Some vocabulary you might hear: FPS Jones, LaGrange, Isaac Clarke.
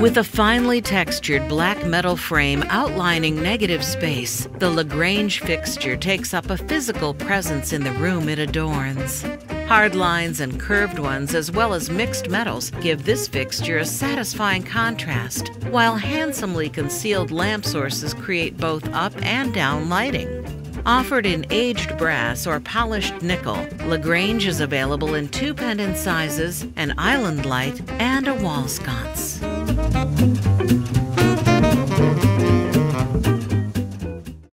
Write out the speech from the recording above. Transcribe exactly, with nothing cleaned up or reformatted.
With a finely textured black metal frame outlining negative space, the LaGrange fixture takes up a physical presence in the room it adorns. Hard lines and curved ones, as well as mixed metals, give this fixture a satisfying contrast, while handsomely concealed lamp sources create both up and down lighting. Offered in aged brass or polished nickel, LaGrange is available in two pendant sizes, an island light, and a wall sconce.